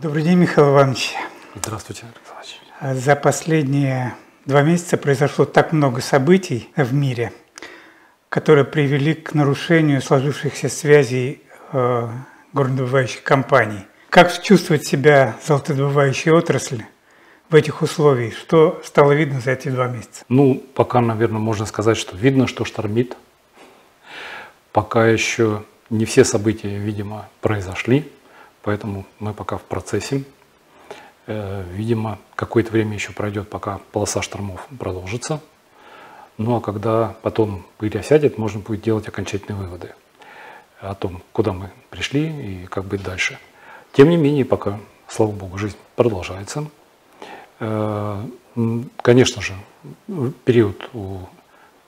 Добрый день, Михаил Иванович. Здравствуйте, Александр Иванович. За последние 2 месяца произошло так много событий в мире, которые привели к нарушению сложившихся связей горнодобывающих компаний. Как чувствует себя золотодобывающая отрасль в этих условиях? Что стало видно за эти 2 месяца? Ну, пока, наверное, можно сказать, что видно, что штормит. Пока еще не все события, видимо, произошли. Поэтому мы пока в процессе. Видимо, какое-то время еще пройдет, пока полоса штормов продолжится. Ну а когда потом пыль осядет, можно будет делать окончательные выводы о том, куда мы пришли и как быть дальше. Тем не менее, пока, слава богу, жизнь продолжается. Конечно же, период у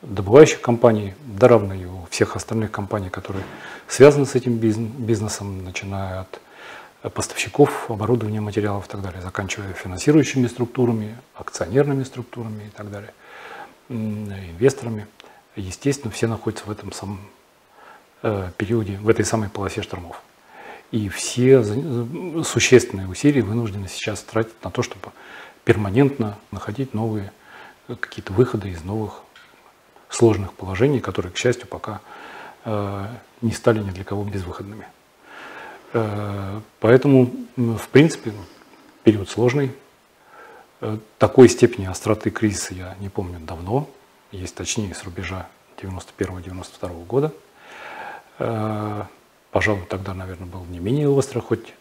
добывающих компаний, да равно и у всех остальных компаний, которые связаны с этим бизнесом, начиная от поставщиков оборудования, материалов и так далее, заканчивая финансирующими структурами, акционерными структурами и так далее, инвесторами. Естественно, все находятся в этом самом периоде, в этой самой полосе штормов. И все существенные усилия вынуждены сейчас тратить на то, чтобы перманентно находить новые какие-то выходы из новых сложных положений, которые, к счастью, пока не стали ни для кого безвыходными. Поэтому, в принципе, период сложный. Такой степени остроты кризиса я не помню давно. Есть, точнее, с рубежа 91-92 года. Пожалуй, тогда, наверное, был не менее остро, хоть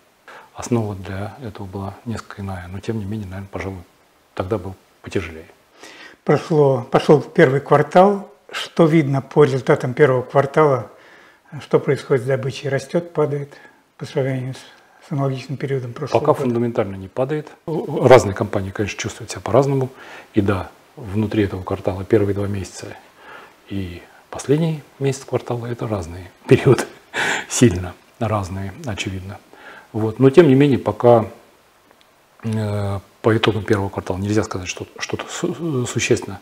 основа для этого была несколько иная. Но, тем не менее, наверное, пожалуй, тогда был потяжелее. Пошел первый квартал. Что видно по результатам первого квартала? Что происходит с добычей? Растет, падает? По сравнению с аналогичным периодом прошлого года? Пока фундаментально не падает. Разные компании, конечно, чувствуют себя по-разному. И да, внутри этого квартала первые 2 месяца и последний месяц квартала – это разные периоды. Сильно разные, очевидно. Вот. Но, тем не менее, пока по итогам первого квартала нельзя сказать, что что-то существенно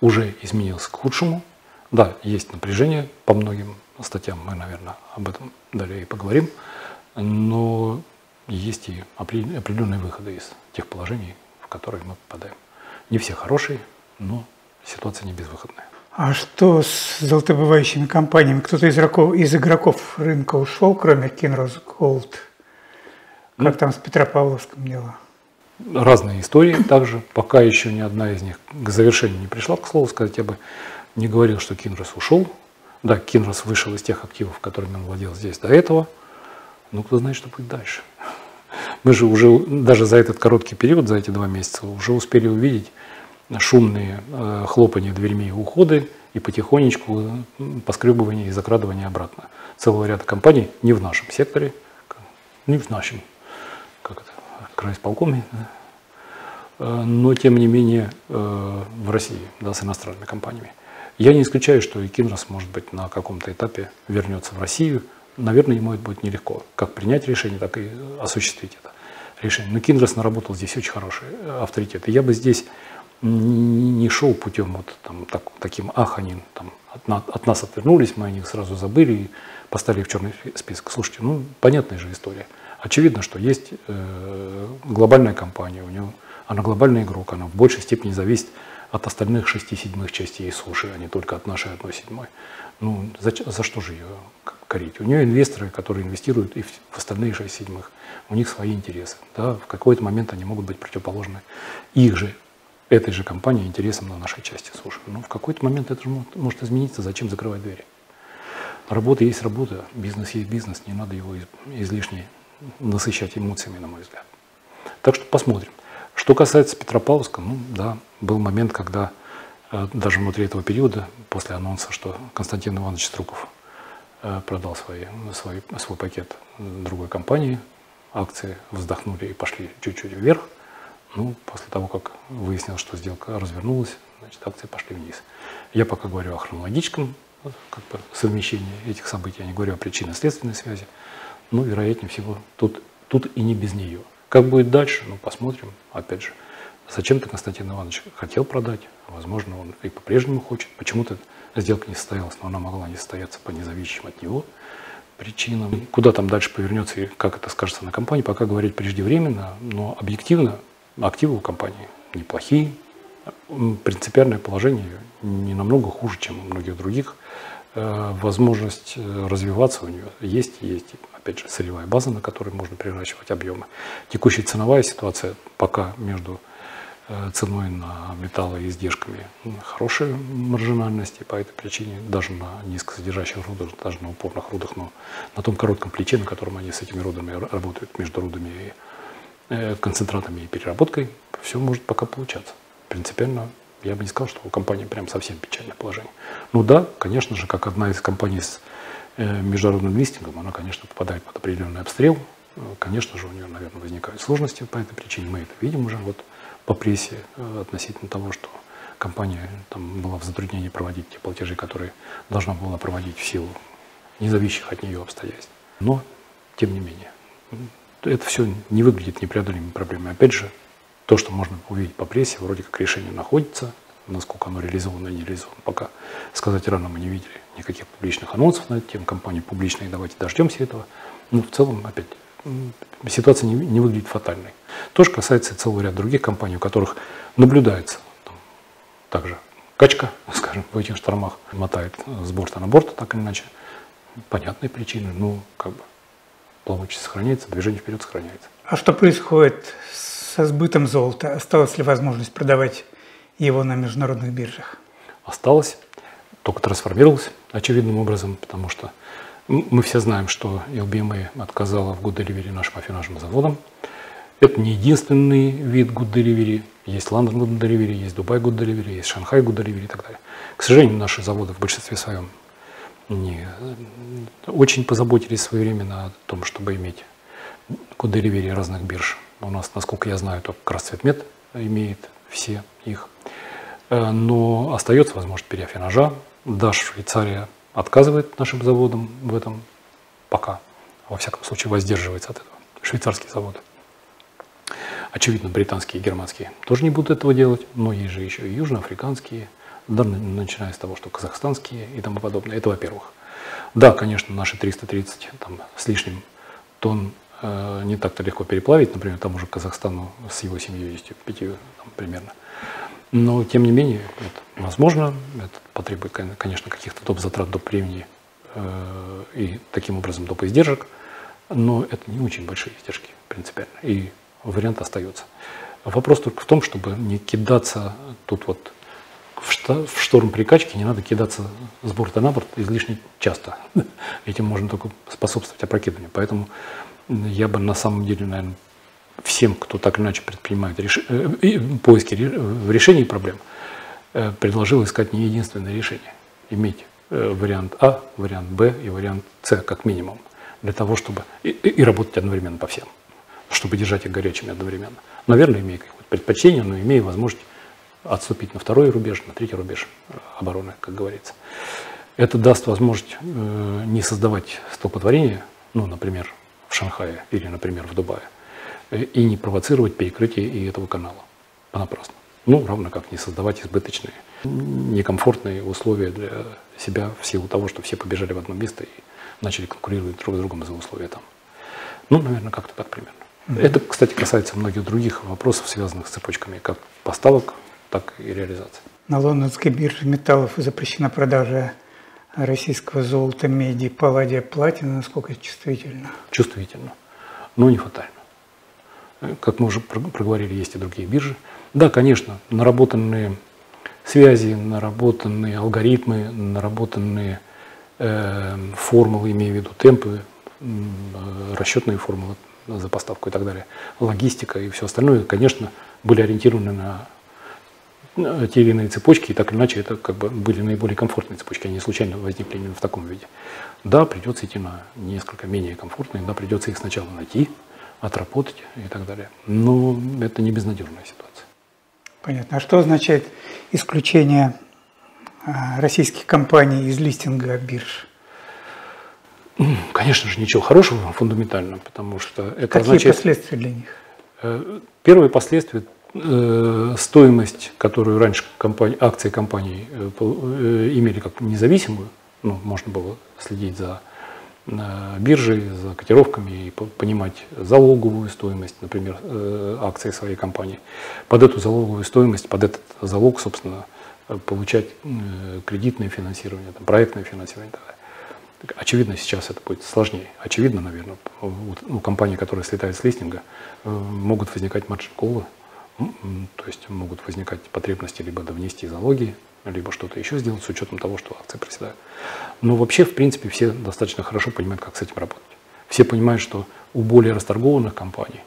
уже изменилось к лучшему. Да, есть напряжение по многим статьям. Мы, наверное, об этом далее и поговорим. Но есть и определенные выходы из тех положений, в которые мы попадаем. Не все хорошие, но ситуация не безвыходная. А что с золотодобывающими компаниями? Кто-то из игроков рынка ушел, кроме Кинросс Голд? Как там с Петропавловским дело? Разные истории также. Пока еще ни одна из них к завершению не пришла, к слову сказать. Я бы не говорил, что Кинросс ушел. Да, Кинросс вышел из тех активов, которыми он владел здесь до этого. Ну, кто знает, что будет дальше. Мы же уже даже за этот короткий период, за эти 2 месяца, уже успели увидеть шумные хлопания дверьми и уходы, и потихонечку поскребывание и закрадывание обратно. Целого ряда компаний не в нашем секторе, не в нашем, как это, крайисполкоме, но тем не менее в России, да, с иностранными компаниями. Я не исключаю, что и Кинросс, может быть, на каком-то этапе вернется в Россию. Наверное, ему это будет нелегко, как принять решение, так и осуществить это решение. Но Кинросс наработал здесь очень хороший авторитет. И я бы здесь не шел путем вот там, таким, ах, они там, от нас отвернулись, мы о них сразу забыли и поставили в черный список. Слушайте, ну, понятная же история. Очевидно, что есть глобальная компания, у нее, она глобальный игрок, она в большей степени зависит от остальных 6/7 частей суши, а не только от нашей 1/7. Ну, за что же ее корить? У нее инвесторы, которые инвестируют и в остальные 6/7, у них свои интересы. Да? В какой-то момент они могут быть противоположны их же, этой же компании интересам на нашей части суши. Но в какой-то момент это может измениться. Зачем закрывать двери? Работа есть работа, бизнес есть бизнес. Не надо его излишне насыщать эмоциями, на мой взгляд. Так что посмотрим. Что касается Петропавловска, ну да, был момент, когда даже внутри этого периода, после анонса, что Константин Иванович Струков продал свой пакет другой компании, акции вздохнули и пошли чуть-чуть вверх. Ну, после того, как выяснилось, что сделка развернулась, значит, акции пошли вниз. Я пока говорю о хронологическом как бы совмещении этих событий, я не говорю о причинно-следственной связи. Но, вероятнее всего, тут и не без нее. Как будет дальше, ну, посмотрим. Опять же, зачем-то Константин Иванович хотел продать, возможно, он и по-прежнему хочет. Почему-то сделка не состоялась, но она могла не состояться по независимым от него причинам. Куда там дальше повернется и как это скажется на компании, пока говорить преждевременно, но объективно активы у компании неплохие. Принципиальное положение не намного хуже, чем у многих других. Возможность развиваться у нее есть. Опять же, сырьевая база, на которой можно приращивать объемы. Текущая ценовая ситуация пока между ценой на металлы и издержками хорошая маржинальность, и по этой причине даже на низкосодержащих рудах, даже на упорных рудах, но на том коротком плече, на котором они с этими рудами работают, между рудами, концентратами и переработкой, все может пока получаться. Принципиально я бы не сказал, что у компании прям совсем печальное положение. Ну да, конечно же, как одна из компаний с международным листингом, она, конечно, попадает под определенный обстрел. Конечно же, у нее, наверное, возникают сложности по этой причине. Мы это видим уже вот по прессе относительно того, что компания там была в затруднении проводить те платежи, которые должна была проводить в силу независимых от нее обстоятельств. Но, тем не менее, это все не выглядит непреодолимой проблемой. Опять же, то, что можно увидеть по прессе, вроде как решение находится. Насколько оно реализовано или не реализовано, пока сказать рано, мы не видели никаких публичных анонсов на эту тему. Компании публичные, давайте дождемся этого. Но в целом, опять, ситуация не выглядит фатальной. То же касается и целого ряда других компаний, у которых наблюдается там, также качка, скажем, в этих штормах. Мотает с борта на борт, так или иначе. Понятные причины, но как бы плавучесть сохраняется, движение вперед сохраняется. А что происходит со сбытом золота? Осталась ли возможность продавать его на международных биржах? Осталось, только трансформировалось очевидным образом, потому что мы все знаем, что LBMA отказала в гуд-деливери нашим афинажным заводам. Это не единственный вид гуд-деливери. Есть Лондон гуд-деливери, есть Дубай гуд-деливери, есть Шанхай гуд-деливери и так далее. К сожалению, наши заводы в большинстве своем не очень позаботились своевременно о том, чтобы иметь гуд-деливери разных бирж. У нас, насколько я знаю, только Красцветмет имеет все их. Но остается возможность переафинажа. Даже Швейцария отказывает нашим заводам в этом пока. Во всяком случае, воздерживается от этого. Швейцарские заводы. Очевидно, британские и германские тоже не будут этого делать. Но есть же еще и южноафриканские, да, начиная с того, что казахстанские и тому подобное. Это во-первых. Да, конечно, наши 330 там, с лишним тонн не так-то легко переплавить, например, тому же Казахстану с его 75 там, примерно. Но, тем не менее, это возможно. Это потребует, конечно, каких-то доп. Затрат, доп. Времени и, таким образом, доп. Издержек. Но это не очень большие издержки, принципиально. И вариант остается. Вопрос только в том, чтобы не кидаться тут вот в шторм прикачки, не надо кидаться с борта на борт излишне часто. Этим можно только способствовать опрокидыванию. Поэтому я бы на самом деле, наверное, всем, кто так или иначе предпринимает поиски в решении проблем, предложил искать не единственное решение. Иметь вариант А, вариант Б и вариант С как минимум. Для того, чтобы и работать одновременно по всем. Чтобы держать их горячими одновременно. Наверное, имея какое-то предпочтение, но имея возможность отступить на второй рубеж, на третий рубеж обороны, как говорится. Это даст возможность не создавать столпотворения, ну, например, в Шанхае или, например, в Дубае, и не провоцировать перекрытие и этого канала понапрасну. Ну, равно как не создавать избыточные, некомфортные условия для себя в силу того, что все побежали в одно место и начали конкурировать друг с другом за условия там. Ну, наверное, как-то так примерно. Это, кстати, касается многих других вопросов, связанных с цепочками как поставок, так и реализации. На лондонской бирже металлов запрещена продажа российского золота, меди, палладия, платина, насколько это чувствительно? Чувствительно, но не фатально. Как мы уже проговорили, есть и другие биржи. Да, конечно, наработанные связи, наработанные алгоритмы, наработанные формулы, имея в виду темпы, расчетные формулы за поставку и так далее, логистика и все остальное, конечно, были ориентированы на те или иные цепочки, и так или иначе это как бы были наиболее комфортные цепочки, они случайно возникли именно в таком виде. Да, придется идти на несколько менее комфортные, да, придется их сначала найти, отработать и так далее. Но это не безнадежная ситуация. Понятно. А что означает исключение российских компаний из листинга бирж? Конечно же, ничего хорошего фундаментально, потому что это означает... Какие последствия для них? Первое последствие – стоимость, которую раньше акции компаний имели как независимую, ну, можно было следить за биржи за котировками и понимать залоговую стоимость, например, акций своей компании. Под эту залоговую стоимость, под этот залог, собственно, получать кредитное финансирование, проектное финансирование. Очевидно, сейчас это будет сложнее. Очевидно, наверное, у компаний, которые слетают с листинга, могут возникать марджин-коллы, то есть могут возникать потребности либо довнести залоги, либо что-то еще сделать с учетом того, что акции проседают. Но вообще, в принципе, все достаточно хорошо понимают, как с этим работать. Все понимают, что у более расторгованных компаний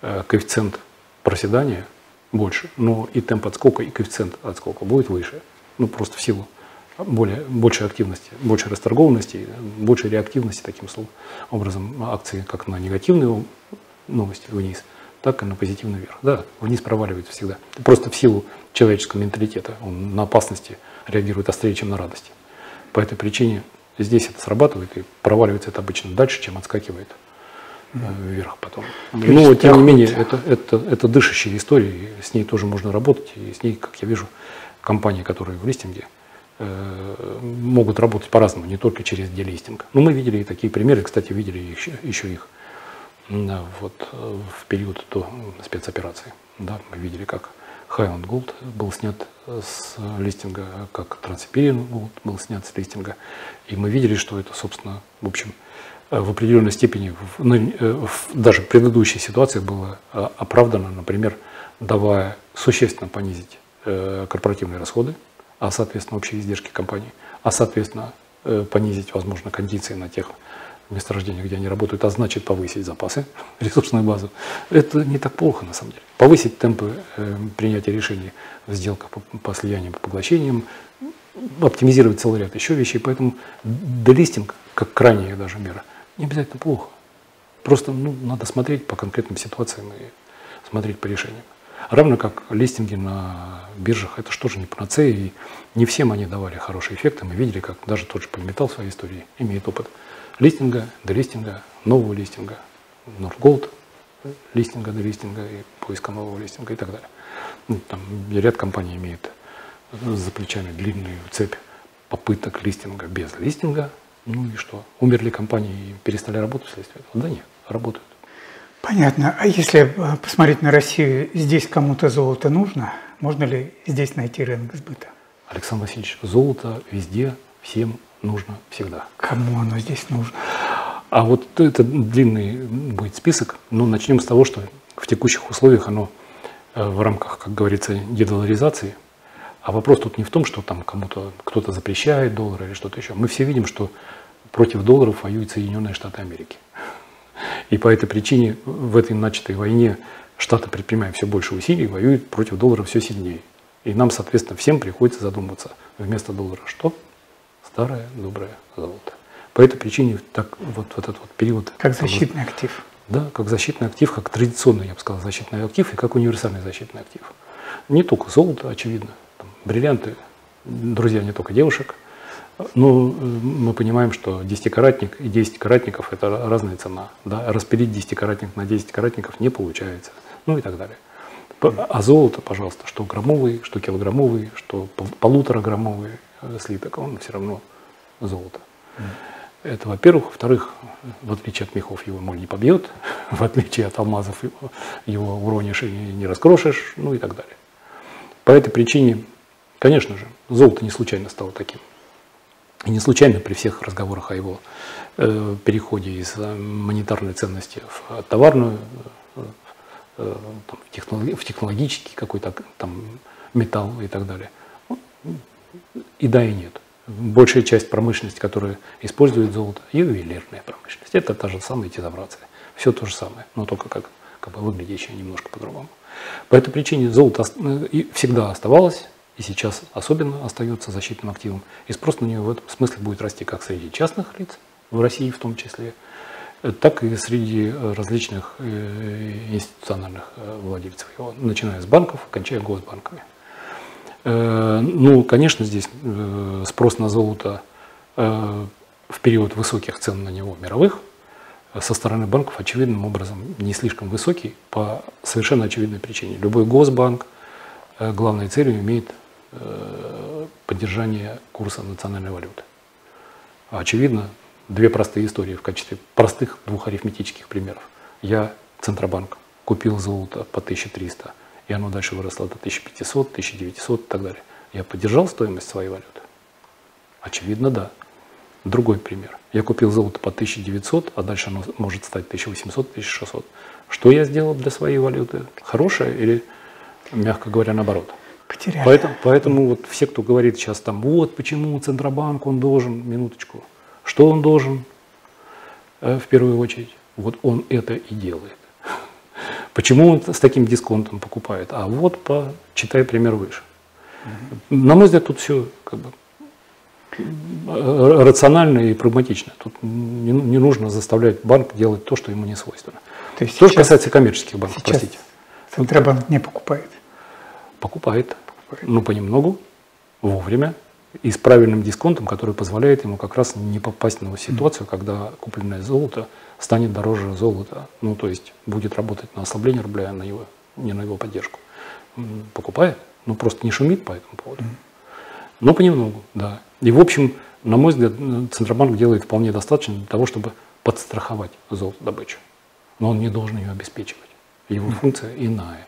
коэффициент проседания больше, но и темп отскока, и коэффициент отскока будет выше. Ну, просто в силу большей активности, большей расторгованности, большей реактивности, таким образом, акции как на негативные новости вниз, так и на позитивный вверх. Да, вниз проваливается всегда. Просто в силу человеческого менталитета он на опасности реагирует острее, чем на радости. По этой причине здесь это срабатывает, и проваливается это обычно дальше, чем отскакивает вверх потом. Но, тем не менее, это дышащая история, и с ней тоже можно работать, и с ней, как я вижу, компании, которые в листинге, могут работать по-разному, не только через делистинг. Но мы видели и такие примеры, кстати, видели еще их. Вот в период до спецоперации, да, мы видели, как Highland Gold был снят с листинга, как Trans-Siberian Gold был снят с листинга, и мы видели, что это, собственно, в общем, в определенной степени, даже в предыдущей ситуации было оправдано, например, давая существенно понизить корпоративные расходы, а, соответственно, общие издержки компании, а, соответственно, понизить, возможно, кондиции на тех месторождения, где они работают, а значит повысить запасы, ресурсную базу. Это не так плохо, на самом деле. Повысить темпы принятия решений в сделках по слияниям, по поглощениям, оптимизировать целый ряд еще вещей. Поэтому делистинг, как крайняя даже мера, не обязательно плохо. Просто надо смотреть по конкретным ситуациям и смотреть по решениям. Равно как листинги на биржах, это же тоже не панацея, и не всем они давали хорошие эффекты. Мы видели, как даже тот же Полиметалл в своей истории имеет опыт листинга, делистинга, нового листинга, Nordgold, листинга, делистинга и поиска нового листинга и так далее. Там ряд компаний имеет за плечами длинную цепь попыток листинга без листинга. Ну и что? Умерли компании и перестали работать вследствие этого? Да нет, работают. Понятно. А если посмотреть на Россию, здесь кому-то золото нужно? Можно ли здесь найти рынок сбыта? Александр Васильевич, золото везде, всем нужно всегда. Кому оно здесь нужно? А вот это длинный будет список, но начнем с того, что в текущих условиях оно в рамках, как говорится, дедоларизации. А вопрос тут не в том, что там кому-то кто-то запрещает доллары или что-то еще. Мы все видим, что против долларов воюют Соединенные Штаты Америки. И по этой причине в этой начатой войне Штаты, предпринимая все больше усилий, воюют против доллара все сильнее. И нам, соответственно, всем приходится задуматься, вместо доллара что? Старое, доброе золото. По этой причине так, вот этот вот период... Как защитный актив. Да, как защитный актив, как традиционный, я бы сказал, защитный актив и как универсальный защитный актив. Не только золото, очевидно, там, бриллианты, друзья не только девушек, но мы понимаем, что 10-каратник и 10 каратников – это разная цена. Да? Распилить 10-каратник на 10 каратников не получается, ну и так далее. А золото, пожалуйста, что граммовый, что килограммовый, что полутораграммовый слиток, он все равно золото. Это, во-первых. Во-вторых, в отличие от мехов, его моль не побьет, в отличие от алмазов, его уронишь и не раскрошишь, ну и так далее. По этой причине, конечно же, золото не случайно стало таким. И не случайно при всех разговорах о его переходе из монетарной ценности в товарную, в технологический какой-то там металл и так далее. И да, и нет. Большая часть промышленности, которая использует золото, ювелирная промышленность. Это та же самая тезаврация. Все то же самое, но только как бы выглядящее немножко по-другому. По этой причине золото всегда оставалось, и сейчас особенно остается защитным активом. И спрос на нее в этом смысле будет расти как среди частных лиц, в России в том числе, так и среди различных институциональных владельцев его, начиная с банков, кончая госбанками. Ну, конечно, здесь спрос на золото в период высоких цен на него мировых со стороны банков очевидным образом не слишком высокий по совершенно очевидной причине. Любой госбанк главной целью имеет поддержание курса национальной валюты. Очевидно, две простые истории в качестве простых двух арифметических примеров. Я, Центробанк, купил золото по 1300, и оно дальше выросло до 1500, 1900 и так далее. Я поддержал стоимость своей валюты? Очевидно, да. Другой пример. Я купил золото по 1900, а дальше оно может стать 1800, 1600. Что я сделал для своей валюты? Хорошее или, мягко говоря, наоборот? Потеряли. Поэтому вот все, кто говорит сейчас там, вот почему Центробанк, он должен, минуточку, что он должен в первую очередь? Вот он это и делает. Почему он с таким дисконтом покупает? А вот, читай пример выше. На мой взгляд, тут все как бы рационально и прагматично. Тут не нужно заставлять банк делать то, что ему не свойственно. То есть что касается коммерческих банков, простите. Центробанк не покупает? Покупает. Но понемногу, вовремя и с правильным дисконтом, который позволяет ему как раз не попасть на ситуацию, когда купленное золото станет дороже золота. Ну, то есть будет работать на ослабление рубля, а не на его поддержку. Покупает, но просто не шумит по этому поводу. Но понемногу, да. И, в общем, на мой взгляд, Центробанк делает вполне достаточно для того, чтобы подстраховать золотодобычу. Но он не должен ее обеспечивать. Его функция иная.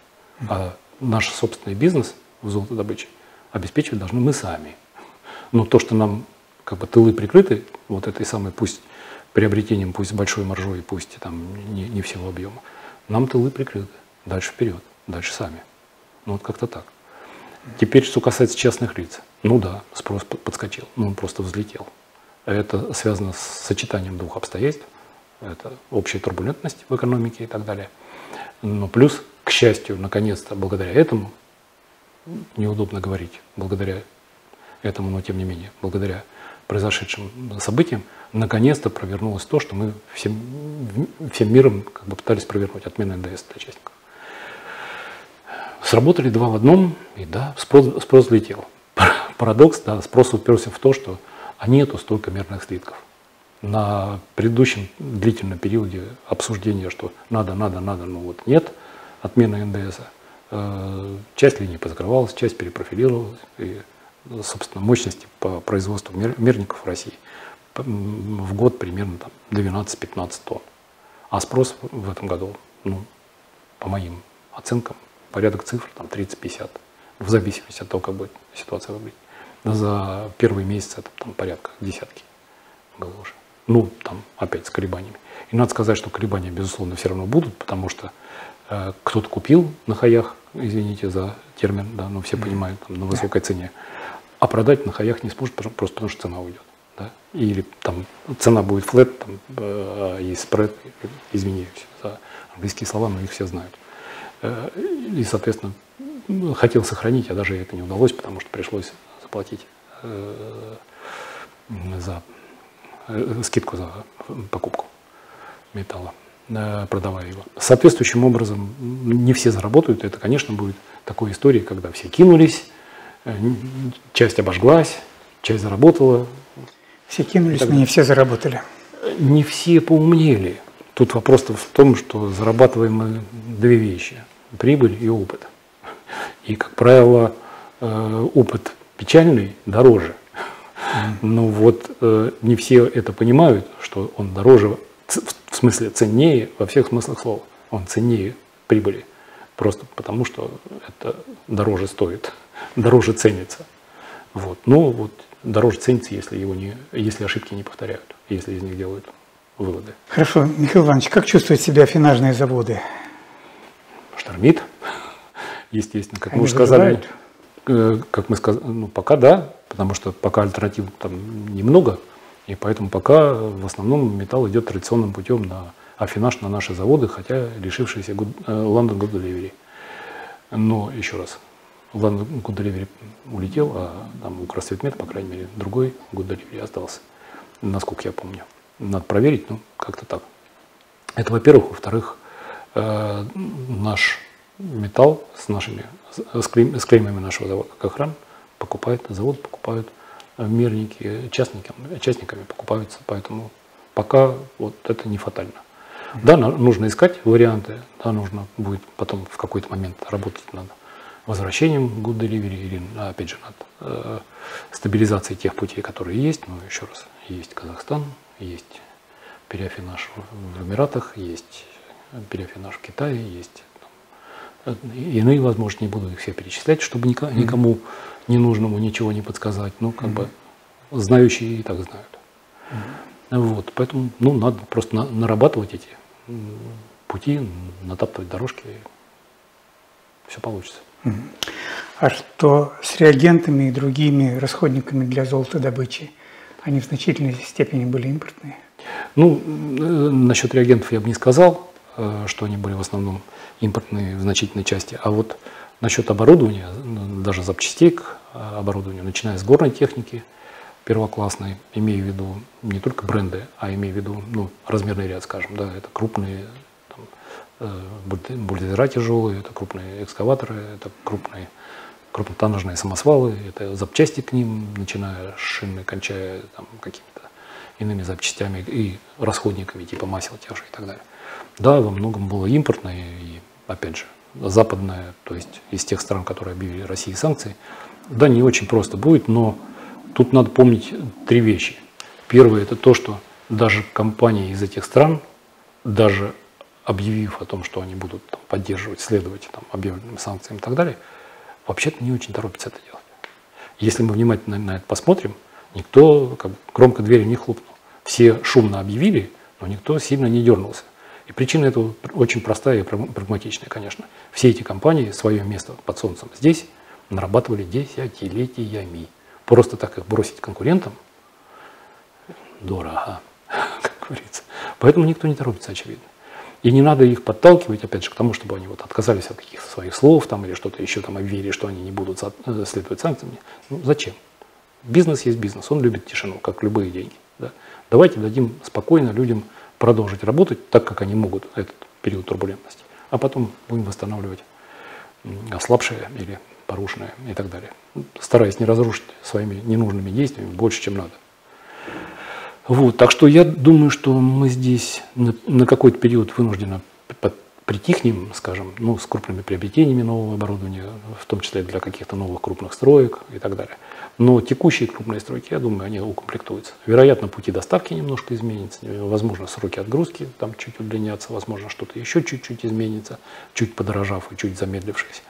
А наш собственный бизнес в золотодобыче обеспечивать должны мы сами. Но то, что нам как бы тылы прикрыты, вот этой самой, пусть приобретением, пусть большой маржой, пусть там не всего объема, нам тылы прикрыты. Дальше вперед, дальше сами. Ну вот как-то так. Теперь, что касается частных лиц. Ну да, спрос подскочил, но он просто взлетел. Это связано с сочетанием двух обстоятельств. Это общая турбулентность в экономике и так далее. Но плюс, к счастью, наконец-то, благодаря этому, неудобно говорить, благодаря этому, но тем не менее, благодаря произошедшим событиям, наконец-то провернулось то, что мы всем миром как бы пытались провернуть, отмена НДС для частников. Сработали два в одном, и да, спрос взлетел. Парадокс, да, спрос уперся в то, что нету столько мерных слитков. На предыдущем длительном периоде обсуждения, что надо, но вот нет отмены НДС, часть линий позакрывалась, часть перепрофилировалась, и, собственно, мощности по производству мерников в России в год примерно 12-15 тонн. А спрос в этом году, ну, по моим оценкам, порядок цифр 30-50, в зависимости от того, как будет ситуация выглядеть. За первый месяц это порядка десятки было уже. Ну, опять с колебаниями. И надо сказать, что колебания, безусловно, все равно будут, потому что кто-то купил на хаях, извините за термин, да, но все понимают, на высокой цене, а продать на хаях не сможет, просто потому что цена уйдет. Да? Или цена будет флэт, и спред, извиняюсь за английские слова, но их все знают. И, соответственно, хотел сохранить, а даже это не удалось, потому что пришлось заплатить за скидку за покупку металла, продавая его. Соответствующим образом не все заработают. Это, конечно, будет такой историей, когда все кинулись, часть обожглась, часть заработала. Все кинулись, но не все заработали. Не все поумнели. Тут вопрос в том, что зарабатываем мы две вещи – прибыль и опыт. И, как правило, опыт печальный дороже. Но вот не все это понимают, что он дороже, в смысле ценнее, во всех смыслах слова. Он ценнее прибыли, просто потому что это дороже стоит, дороже ценится. Вот. Но вот дороже ценится, если ошибки не повторяют, если из них делают выводы. Хорошо. Михаил Иванович, как чувствуют себя финажные заводы? Штормит. Естественно, как мы уже сказали, ну, пока да, потому что пока альтернатив немного, и поэтому пока в основном металл идет традиционным путем на афинаж на наши заводы, хотя лишившиеся London Gold Delivery. Но еще раз, London Gold Delivery улетел, а у Красцветмет, по крайней мере, другой Gold Delivery остался, насколько я помню. Надо проверить, но как-то так. Это, во-первых. Во-вторых, наш металл с клеймами нашего завода «Кохран» покупают мерники, частниками покупаются, поэтому пока вот это не фатально. Да, нужно искать варианты, да, нужно будет потом в какой-то момент работать над возвращением Good Delivery или, опять же, над стабилизацией тех путей, которые есть. Но еще раз, есть Казахстан, есть переофинаж в Эмиратах, есть переофинаж в Китае, есть иные, возможно, не буду их все перечислять, чтобы никому ненужному ничего не подсказать, но как бы знающие и так знают. Вот, поэтому надо просто нарабатывать эти пути, натаптывать дорожки, и все получится. А что с реагентами и другими расходниками для золотодобычи? Они в значительной степени были импортные? Ну, насчет реагентов я бы не сказал, что они были в основном импортные в значительной части. А вот насчет оборудования, даже запчастей к оборудованию, начиная с горной техники первоклассной, имея в виду не только бренды, а имея в виду размерный ряд, скажем, да, это крупные бульдозера тяжелые, это крупные экскаваторы, это крупнотоннажные самосвалы, это запчасти к ним, начиная с шины, кончая какими-то иными запчастями и расходниками типа масел тех же и так далее. Да, во многом было импортное и, опять же, западное, то есть из тех стран, которые объявили России санкции. Да, не очень просто будет, но тут надо помнить три вещи. Первое – это то, что даже компании из этих стран, даже объявив о том, что они будут поддерживать, следовать объявленным санкциям и так далее, вообще-то не очень торопятся это делать. Если мы внимательно на это посмотрим, никто громко дверью не хлопнул. Все шумно объявили, но никто сильно не дернулся. И причина этого очень простая и прагматичная, конечно. Все эти компании свое место под солнцем здесь нарабатывали десятилетиями. Просто так их бросить конкурентам дорого, как говорится. Поэтому никто не торопится, очевидно. И не надо их подталкивать, опять же, к тому, чтобы они отказались от каких-то своих слов или что-то еще объявили, что они не будут следовать санкциям. Зачем? Бизнес есть бизнес, он любит тишину, как любые деньги. Да? Давайте дадим спокойно людям продолжить работать так, как они могут, этот период турбулентности, а потом будем восстанавливать ослабшие или порушенные и так далее, стараясь не разрушить своими ненужными действиями больше, чем надо. Вот, так что я думаю, что мы здесь на какой-то период вынужденно притихнем, скажем, с крупными приобретениями нового оборудования, в том числе для каких-то новых крупных строек и так далее. Но текущие крупные стройки, я думаю, они укомплектуются. Вероятно, пути доставки немножко изменятся, возможно, сроки отгрузки чуть удлинятся, возможно, что-то еще чуть-чуть изменится, чуть подорожав и чуть замедлившись.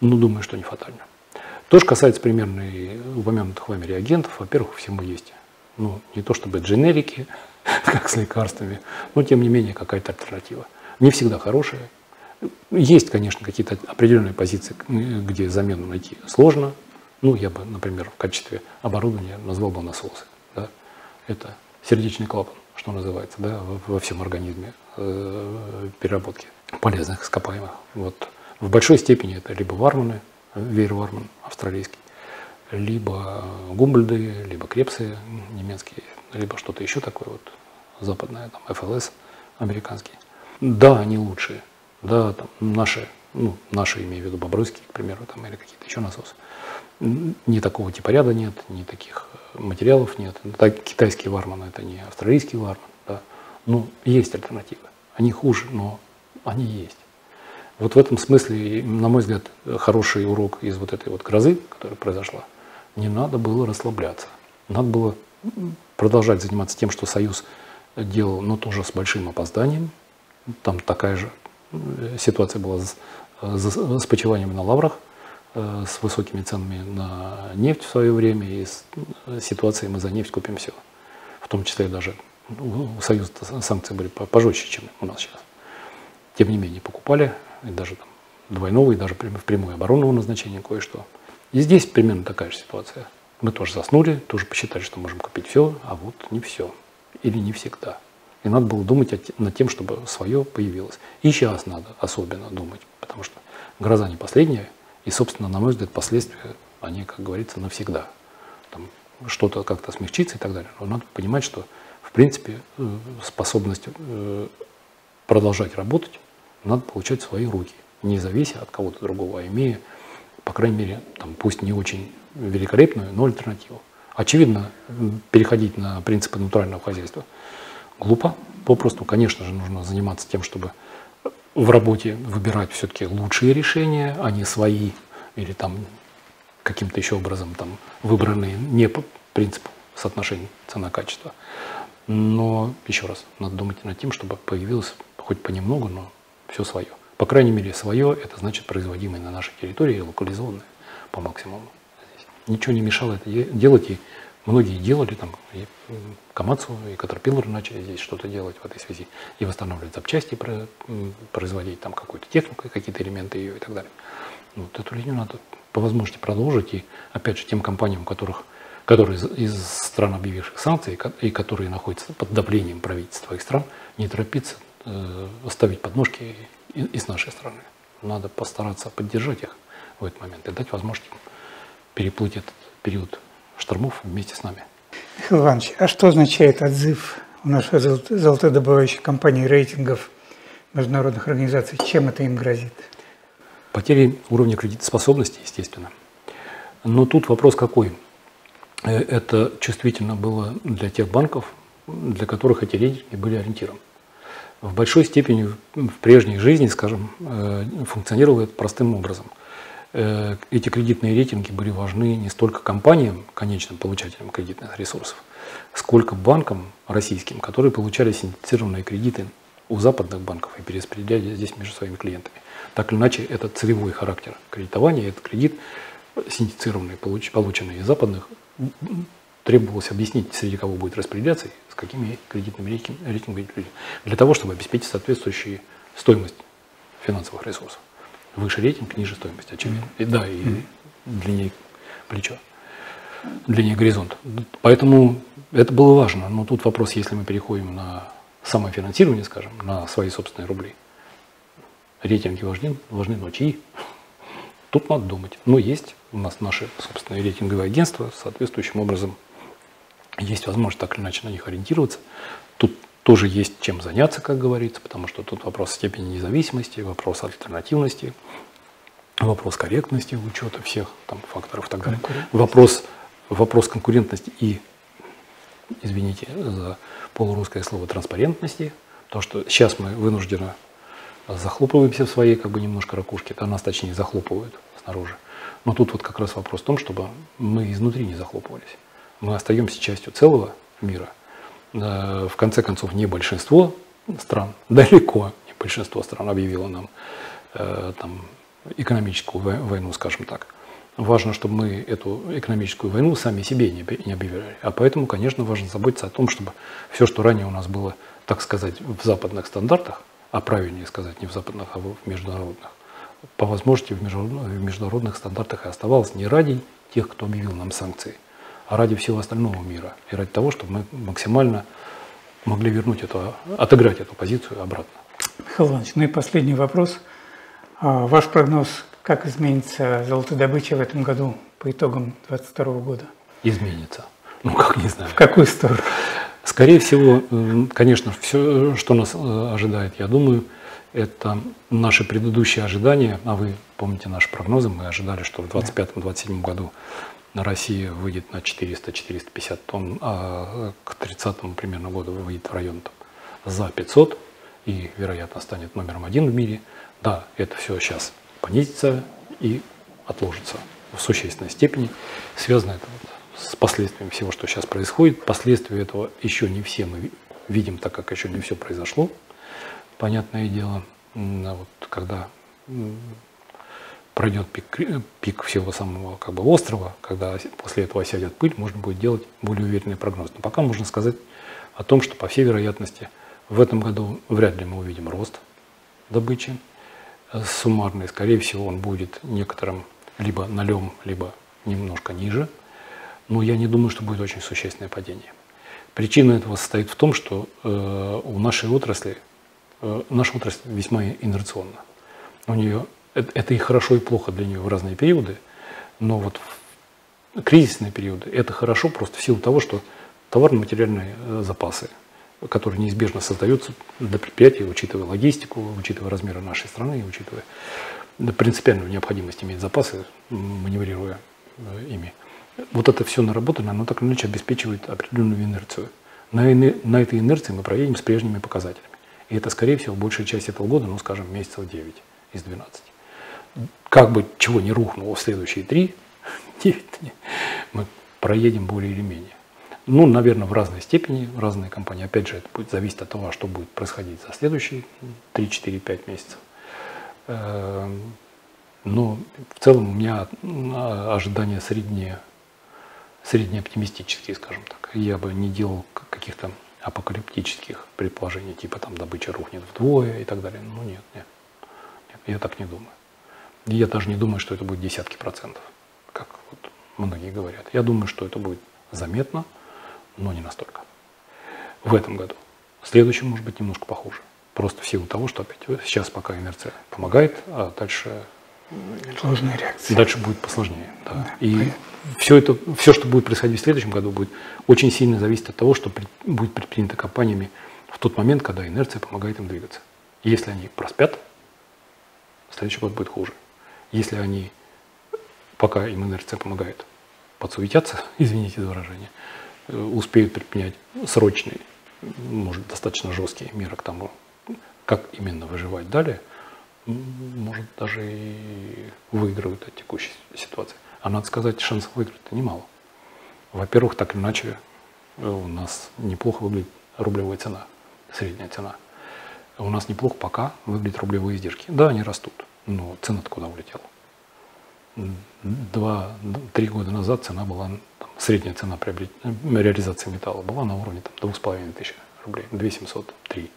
Но думаю, что не фатально. То, что касается примерно упомянутых вами реагентов, во-первых, всему есть. Не то чтобы дженерики, как с лекарствами, но тем не менее какая-то альтернатива. Не всегда хорошая. Есть, конечно, какие-то определенные позиции, где замену найти сложно. Я бы, например, в качестве оборудования назвал бы насосы. Да? Это сердечный клапан, что называется, да, во всем организме переработки полезных ископаемых. Вот. В большой степени это либо Warman, Weir Warman австралийский, либо Гумбольдты, либо Крепсы немецкие, либо что-то еще такое западное, ФЛС американский. Да, они лучшие. Да, наши, имею в виду бобруйские, к примеру, или какие-то еще насосы. Ни такого типа ряда нет, ни таких материалов нет. Китайский Warman — это не австралийский Warman. Да. Но есть альтернативы. Они хуже, но они есть. Вот в этом смысле, на мой взгляд, хороший урок из этой грозы, которая произошла, не надо было расслабляться. Надо было продолжать заниматься тем, что Союз делал, но тоже с большим опозданием. Там такая же ситуация была с почиванием на лаврах, с высокими ценами на нефть в свое время, и с ситуацией «мы за нефть купим все». В том числе даже у Союза санкции были пожестче, чем у нас сейчас. Тем не менее, покупали, и даже двойного, и даже впрямую оборонного назначения кое-что. И здесь примерно такая же ситуация. Мы тоже заснули, тоже посчитали, что можем купить все, а вот не все. Или не всегда. И надо было думать над тем, чтобы свое появилось. И сейчас надо особенно думать, потому что гроза не последняя, и, собственно, на мой взгляд, последствия, они, как говорится, навсегда. Что-то как-то смягчится и так далее. Но надо понимать, что, в принципе, способность продолжать работать надо получать в свои руки, не завися от кого-то другого, а имея, по крайней мере, пусть не очень великолепную, но альтернативу. Очевидно, переходить на принципы натурального хозяйства глупо. Попросту, конечно же, нужно заниматься тем, чтобы в работе выбирать все-таки лучшие решения, а не свои или каким-то еще образом выбранные не по принципу соотношения цена-качество. Но еще раз, надо думать над тем, чтобы появилось хоть понемногу, но все свое. По крайней мере, свое, это значит производимое на нашей территории, локализованное по максимуму. Здесь ничего не мешало это делать, и многие делали, там, и Камацу, и Катерпиллер начали здесь что-то делать в этой связи, и восстанавливать запчасти, производить там какую-то технику, какие-то элементы ее и так далее. Вот эту линию надо по возможности продолжить, и опять же тем компаниям, у которых которые из стран, объявивших санкции, и которые находятся под давлением правительства их стран, не торопиться оставить подножки и с нашей стороны. Надо постараться поддержать их в этот момент и дать возможность им переплыть этот период штормов вместе с нами. Михаил Иванович, а что означает отзыв у нашей золотодобывающей компании рейтингов международных организаций? Чем это им грозит? Потери уровня кредитоспособности, естественно. Но тут вопрос какой? Это чувствительно было для тех банков, для которых эти рейтинги были ориентиром. В большой степени в прежней жизни, скажем, функционировало это простым образом. Эти кредитные рейтинги были важны не столько компаниям, конечным получателям кредитных ресурсов, сколько банкам российским, которые получали синтезированные кредиты у западных банков и перераспределяли здесь между своими клиентами. Так или иначе, это целевой характер кредитования, этот кредит, синтезированный, полученный из западных, требовалось объяснить, среди кого будет распределяться и с какими кредитными рейтингами людей, для того, чтобы обеспечить соответствующую стоимость финансовых ресурсов. Выше рейтинг, ниже стоимость, очевидно. И, да, и длиннее плечо, длиннее горизонт. Поэтому это было важно. Но тут вопрос, если мы переходим на самофинансирование, скажем, на свои собственные рубли, рейтинги важны, но чьи? Тут надо думать. Но есть у нас наши собственные рейтинговые агентства, соответствующим образом есть возможность так или иначе на них ориентироваться. Тут тоже есть чем заняться, как говорится, потому что тут вопрос степени независимости, вопрос альтернативности, вопрос корректности учета всех там факторов и так далее. Вопрос конкурентности и, извините за полурусское слово, транспарентности. То, что сейчас мы вынуждены захлопываемся в своей как бы немножко ракушке, а нас точнее захлопывают снаружи. Но тут вот как раз вопрос в том, чтобы мы изнутри не захлопывались. Мы остаемся частью целого мира. В конце концов, не большинство стран, далеко не большинство стран объявило нам там, экономическую войну, скажем так. Важно, чтобы мы эту экономическую войну сами себе не объявляли. А поэтому, конечно, важно заботиться о том, чтобы все, что ранее у нас было, так сказать, в западных стандартах, а правильнее сказать, не в западных, а в международных, по возможности в международных стандартах и оставалось не ради тех, кто объявил нам санкции, а ради всего остального мира и ради того, чтобы мы максимально могли вернуть отыграть эту позицию обратно. Михаил Иванович, ну и последний вопрос. Ваш прогноз, как изменится золотодобыча в этом году по итогам 2022 года? Изменится. Ну, как не знаю. В какую сторону? Скорее всего, конечно, все, что нас ожидает, я думаю, это наши предыдущие ожидания. А вы помните наши прогнозы, мы ожидали, что в 2025-2027 году Россия выйдет на 400-450 тонн, а к 30-му примерно году выйдет в район там, за 500 и, вероятно, станет номером один в мире. Да, это все сейчас понизится и отложится в существенной степени. Связано это вот с последствиями всего, что сейчас происходит. Последствия этого еще не все мы видим, так как еще не все произошло. Понятное дело, вот когда пройдет пик всего самого как бы острова, когда после этого осядет пыль, можно будет делать более уверенный прогноз. Но пока можно сказать о том, что по всей вероятности в этом году вряд ли мы увидим рост добычи суммарный. Скорее всего, он будет некоторым либо нулем, либо немножко ниже. Но я не думаю, что будет очень существенное падение. Причина этого состоит в том, что у нашей отрасли, наша отрасль весьма инерционна. У нее, это и хорошо, и плохо для нее в разные периоды, но вот в кризисные периоды это хорошо просто в силу того, что товарно-материальные запасы, которые неизбежно создаются для предприятий, учитывая логистику, учитывая размеры нашей страны, и учитывая принципиальную необходимость иметь запасы, маневрируя ими. Вот это все наработано, оно так или иначе обеспечивает определенную инерцию. На этой инерции мы проедем с прежними показателями. И это, скорее всего, большая часть этого года, ну, скажем, месяцев 9 из 12. Как бы чего не рухнуло в следующие 3, 9 дней, мы проедем более или менее. Ну, наверное, в разной степени, разные компании. Опять же, это будет зависеть от того, что будет происходить за следующие 3-4-5 месяцев. Но в целом у меня ожидания среднеоптимистические, скажем так. Я бы не делал каких-то апокалиптических предположений, типа там добыча рухнет вдвое и так далее. Ну нет, я так не думаю. Я даже не думаю, что это будет десятки процентов, как вот многие говорят. Я думаю, что это будет заметно, но не настолько. В этом году. В следующем, может быть, немножко похуже. Просто в силу того, что опять сейчас пока инерция помогает, а дальше... Сложная реакция. Дальше будет посложнее. Да. Да, и все, что будет происходить в следующем году, будет очень сильно зависеть от того, что будет предпринято компаниями в тот момент, когда инерция помогает им двигаться. Если они проспят, следующий год будет хуже. Если они, пока им инерция помогает, подсуетятся, извините за выражение, успеют предпринять срочные, может, достаточно жесткие меры к тому, как именно выживать далее, может, даже и выигрывают от текущей ситуации. А надо сказать, шансов выиграть-то немало. Во-первых, так или иначе, у нас неплохо выглядит рублевая цена, средняя цена. У нас неплохо пока выглядят рублевые издержки. Да, они растут, но цена-то куда улетела? 2-3 года назад цена была, там, средняя цена реализации металла была на уровне 2500 рублей, 2703.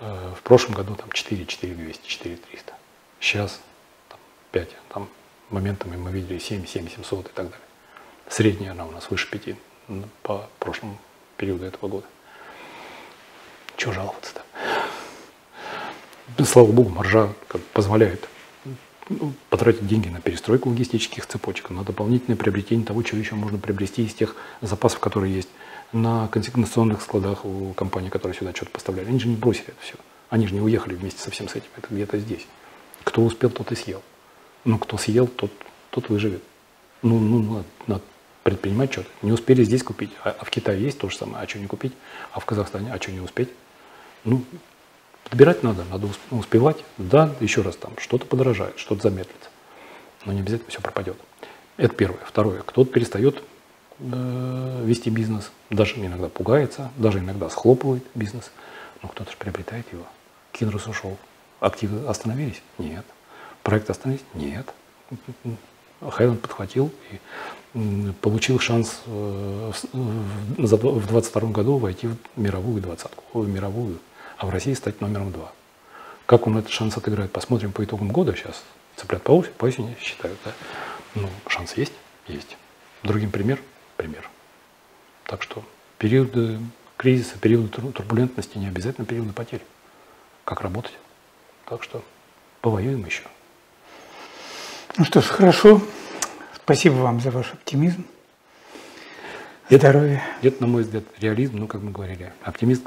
В прошлом году там 4-4200, 4300. Сейчас там, 5, там моментами мы видели 7-7700 и так далее. Средняя она у нас выше 5 по прошлому периоду этого года. Чего жаловаться-то? Слава богу, маржа позволяет потратить деньги на перестройку логистических цепочек, на дополнительное приобретение того, чего еще можно приобрести из тех запасов, которые есть на консигнационных складах у компаний, которые сюда что-то поставляли. Они же не бросили это все. Они же не уехали вместе со всем с этим. Это где-то здесь. Кто успел, тот и съел. Но кто съел, тот выживет. Надо предпринимать что-то. Не успели здесь купить. А в Китае есть то же самое. А что не купить? А в Казахстане? А что не успеть? Подбирать надо успевать. Да, еще раз, там что-то подорожает, что-то замедлится. Но не обязательно все пропадет. Это первое. Второе. Кто-то перестает вести бизнес, даже иногда пугается, даже иногда схлопывает бизнес. Но кто-то же приобретает его. Кинросс ушел. Активы остановились? Нет. Проект остановились? Нет. Highland подхватил и получил шанс в 2022 году войти в мировую двадцатку, в мировую, а в России стать номером 2. Как он этот шанс отыграет, посмотрим по итогам года. Сейчас цыплят по осени считают. Да? Шанс есть? Есть. Другим пример. Так что периоды кризиса, периоды турбулентности не обязательно периоды потерь. Как работать? Так что повоюем еще. Ну что ж, хорошо. Спасибо вам за ваш оптимизм. Здоровья. Где-то, на мой взгляд, реализм, как мы говорили, оптимист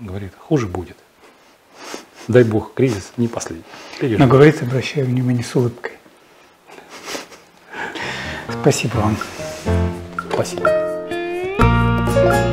говорит, хуже будет. Дай бог, кризис не последний. Переживай. Но говорит, обращаю внимание с улыбкой. Спасибо вам. Спасибо.